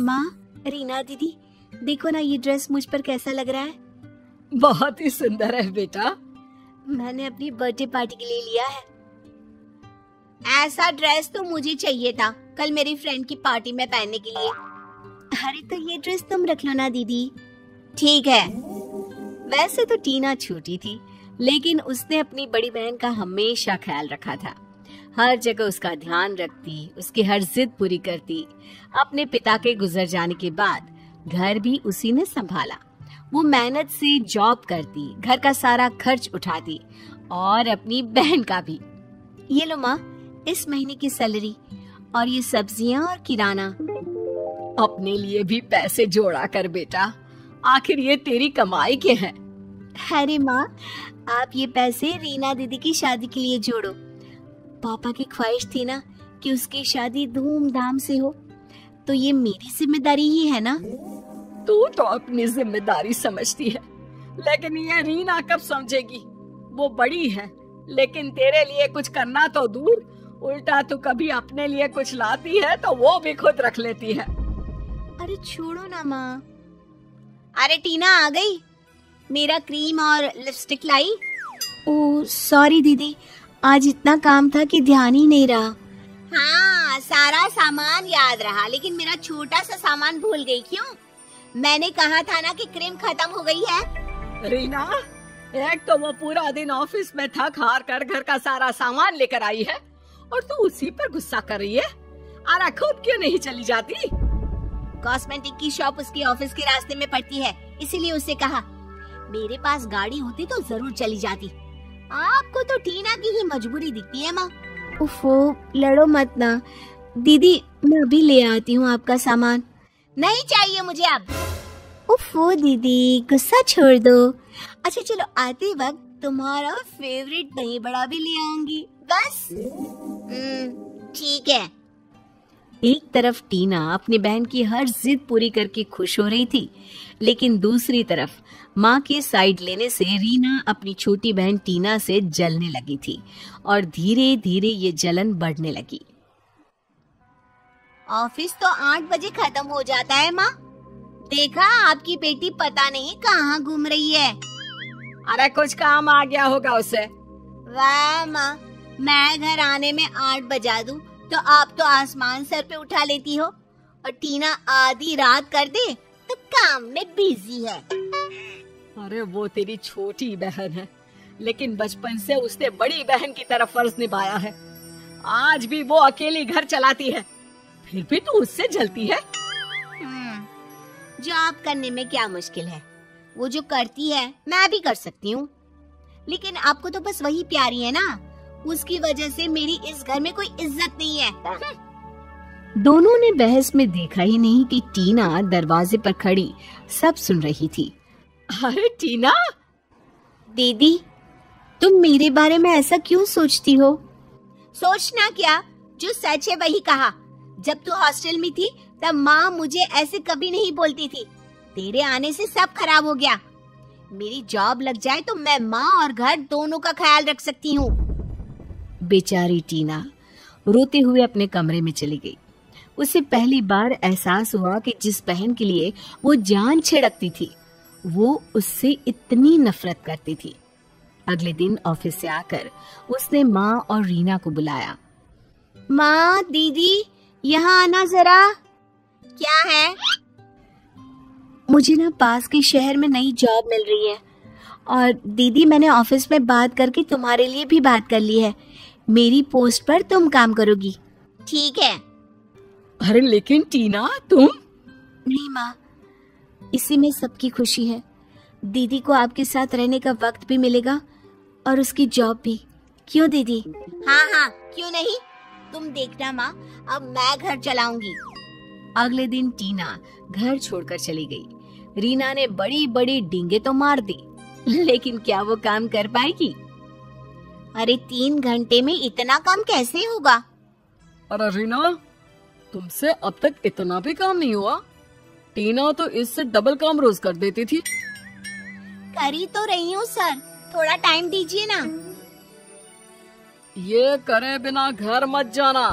माँ, रीना दीदी देखो ना ये ड्रेस मुझ पर कैसा लग रहा है। बहुत ही सुंदर है बेटा, मैंने अपनी बर्थडे पार्टी के लिए लिया है। ऐसा ड्रेस तो मुझे चाहिए था कल मेरी फ्रेंड की पार्टी में पहनने के लिए। अरे तो ये ड्रेस तुम रख लो ना दीदी। ठीक है। वैसे तो टीना छोटी थी लेकिन उसने अपनी बड़ी बहन का हमेशा ख्याल रखा था। हर जगह उसका ध्यान रखती, उसकी हर जिद पूरी करती। अपने पिता के गुजर जाने के बाद घर भी उसी ने संभाला। वो मेहनत से जॉब करती, घर का सारा खर्च उठाती और अपनी बहन का भी। ये लो माँ इस महीने की सैलरी और ये सब्जियाँ और किराना। अपने लिए भी पैसे जोड़ा कर बेटा, आखिर ये तेरी कमाई के हैं। अरे माँ आप ये पैसे रीना दीदी की शादी के लिए जोड़ो। पापा की ख्वाहिश थी ना कि उसकी शादी धूमधाम से हो, तो ये मेरी जिम्मेदारी ही है ना। तू तो अपनी जिम्मेदारी समझती है लेकिन ये रीना कब समझेगी। वो बड़ी है लेकिन तेरे लिए कुछ करना तो दूर, उल्टा तो कभी अपने लिए कुछ लाती है तो वो भी खुद रख लेती है। अरे छोड़ो ना माँ। अरे टीना आ गई, मेरा क्रीम और लिपस्टिक लाई। ओह सॉरी दीदी, आज इतना काम था कि ध्यान ही नहीं रहा। हाँ सारा सामान याद रहा लेकिन मेरा छोटा सा सामान भूल गई। क्यों? मैंने कहा था ना कि क्रीम खत्म हो गई है। रीना एक तो वो पूरा दिन ऑफिस में थक हार कर घर का सारा सामान लेकर आई है और तू उसी पर गुस्सा कर रही है। अरे खुद क्यों नहीं चली जाती? कॉस्मेटिक की शॉप उसके ऑफिस के रास्ते में पड़ती है इसीलिए उसे कहा। मेरे पास गाड़ी होती तो जरूर चली जाती। आपको तो टीना की ही मजबूरी दिखती है माँ। उफो लड़ो मत ना दीदी, मैं अभी ले आती हूँ आपका सामान। नहीं चाहिए मुझे अब। उफो दीदी गुस्सा छोड़ दो। अच्छा चलो आते वक्त तुम्हारा फेवरेट दही बड़ा भी ले आऊंगी बस। ठीक है। एक तरफ टीना अपनी बहन की हर जिद पूरी करके खुश हो रही थी लेकिन दूसरी तरफ माँ के साइड लेने से रीना अपनी छोटी बहन टीना से जलने लगी थी और धीरे धीरे ये जलन बढ़ने लगी। ऑफिस तो 8 बजे खत्म हो जाता है माँ, देखा आपकी बेटी पता नहीं कहाँ घूम रही है। अरे कुछ काम आ गया होगा उसे। वाह माँ मैं घर आने में 8 बजा दूं तो आप तो आसमान सर पे उठा लेती हो और टीना आधी रात कर दे तो काम में बिजी है। अरे वो तेरी छोटी बहन है लेकिन बचपन से उसने बड़ी बहन की तरफ फर्ज निभाया है। आज भी वो अकेली घर चलाती है फिर भी तू उससे जलती है। जॉब करने में क्या मुश्किल है, वो जो करती है मैं भी कर सकती हूँ। लेकिन आपको तो बस वही प्यारी है ना, उसकी वजह से मेरी इस घर में कोई इज्जत नहीं है। दोनों ने बहस में देखा ही नहीं कि टीना दरवाजे पर खड़ी सब सुन रही थी। अरे टीना दीदी तुम मेरे बारे में ऐसा क्यों सोचती हो? सोचना क्या, जो सच है वही कहा। जब तू हॉस्टल में थी तब माँ मुझे ऐसे कभी नहीं बोलती थी, तेरे आने से सब खराब हो गया। मेरी जॉब लग जाए तो मैं माँ और घर दोनों का ख्याल रख सकती हूँ। बेचारी टीना रोते हुए अपने कमरे में चली गई। उसे पहली बार एहसास हुआ कि जिस बहन के लिए वो जान छिड़कती थी वो उससे इतनी नफरत करती थी। अगले दिन ऑफिस से आकर उसने माँ और रीना को बुलाया। माँ दीदी यहाँ आना जरा। क्या है? मुझे ना पास के शहर में नई जॉब मिल रही है और दीदी मैंने ऑफिस में बात करके तुम्हारे लिए भी बात कर ली है। मेरी पोस्ट पर तुम काम करोगी। ठीक है। अरे लेकिन टीना तुम। नहीं माँ इसी में सबकी खुशी है। दीदी को आपके साथ रहने का वक्त भी मिलेगा और उसकी जॉब भी। क्यों दीदी? हाँ हाँ क्यों नहीं, तुम देखना माँ अब मैं घर चलाऊंगी। अगले दिन टीना घर छोड़कर चली गई। रीना ने बड़ी बड़ी डींगे तो मार दी लेकिन क्या वो काम कर पाएगी? अरे 3 घंटे में इतना काम कैसे होगा? अरे रीना तुमसे अब तक इतना भी काम नहीं हुआ। टीना तो इससे डबल काम रोज कर देती थी। करी तो रही हूँ सर, थोड़ा टाइम दीजिए ना। ये करे बिना घर मत जाना।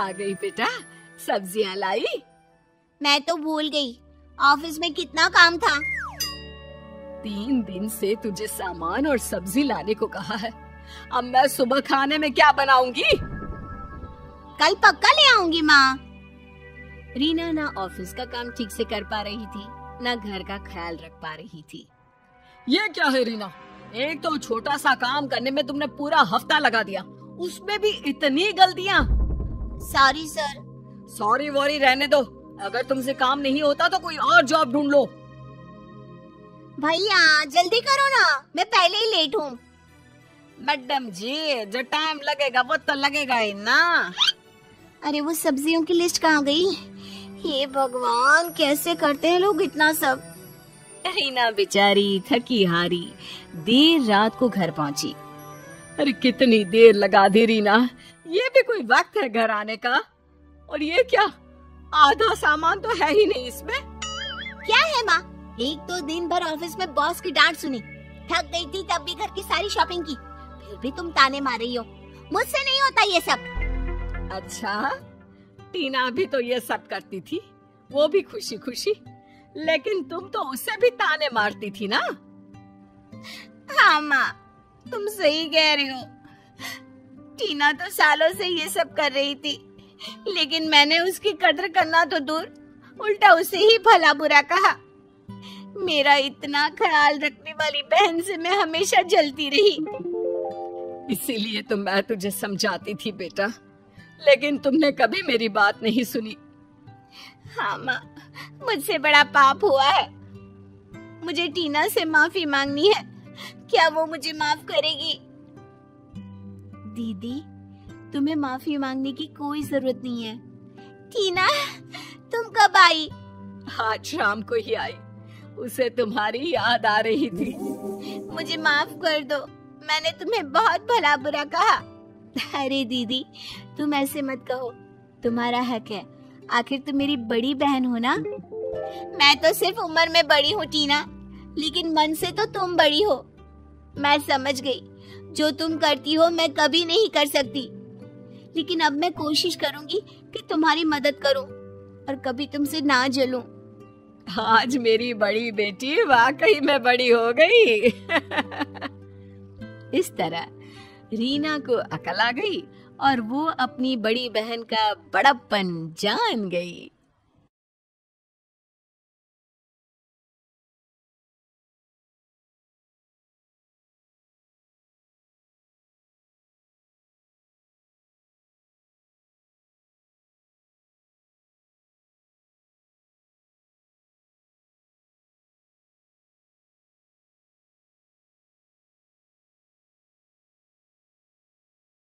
आ गई बेटा सब्जियाँ लाई? मैं तो भूल गई, ऑफिस में कितना काम था। 3 दिन से तुझे सामान और सब्जी लाने को कहा है। अब मैं सुबह खाने में क्या बनाऊंगी? कल पक्का ले आऊंगी माँ। रीना ना ऑफिस का काम ठीक से कर पा रही थी, ना घर का ख्याल रख पा रही थी। ये क्या है रीना, एक तो छोटा सा काम करने में तुमने पूरा हफ्ता लगा दिया, उसमें भी इतनी गलतियाँ। Sorry sir. सॉरी वॉरी रहने दो, अगर तुमसे काम नहीं होता तो कोई और जॉब ढूंढ लो। भैया जल्दी करो ना, मैं पहले ही लेट हूँ। मैडम जी जो टाइम लगेगा वो तो लगेगा ही ना। अरे वो सब्जियों की लिस्ट कहाँ गई? ये भगवान कैसे करते हैं लोग इतना सब। रीना बेचारी थकी हारी देर रात को घर पहुँची। अरे कितनी देर लगा दी रीना, ये भी कोई वक्त है घर आने का। और ये क्या, आधा सामान तो है ही नहीं इसमें। क्या है माँ, एक तो दिन भर ऑफिस में बॉस की डांट सुनी, थक गई थी तब भी घर की सारी शॉपिंग की, फिर भी तुम ताने मार रही हो। मुझसे नहीं होता ये सब। अच्छा, टीना भी तो ये सब करती थी, वो भी खुशी खुशी, लेकिन तुम तो उससे भी ताने मारती थी ना। हाँ माँ तुम सही कह रही हो, टीना तो सालों से ये सब कर रही थी, लेकिन मैंने उसकी कदर करना तो दूर, उल्टा उसे ही भला बुरा कहा। मेरा इतना ख्याल रखने वाली बहन से मैं हमेशा जलती रही। इसीलिए तो मैं तुझे समझाती थी बेटा, लेकिन तुमने कभी मेरी बात नहीं सुनी। हाँ माँ मुझसे बड़ा पाप हुआ है, मुझे टीना से माफी मांगनी है। क्या वो मुझे माफ करेगी? दीदी तुम्हें माफी मांगने की कोई जरूरत नहीं है। टीना तुम कब आई? आज शाम को ही आई, उसे तुम्हारी याद आ रही थी। मुझे माफ कर दो, मैंने तुम्हें बहुत भला बुरा कहा। अरे दीदी तुम ऐसे मत कहो, तुम्हारा हक है, आखिर तुम मेरी बड़ी बहन हो ना। मैं तो सिर्फ उम्र में बड़ी हूँ टीना, लेकिन मन से तो तुम बड़ी हो। मैं समझ गई, जो तुम करती हो मैं कभी नहीं कर सकती, लेकिन अब मैं कोशिश करूंगी कि तुम्हारी मदद करूं और कभी तुमसे ना जलूं। आज मेरी बड़ी बेटी वाकई में बड़ी हो गई। इस तरह रीना को अकल आ गई और वो अपनी बड़ी बहन का बड़प्पन जान गई।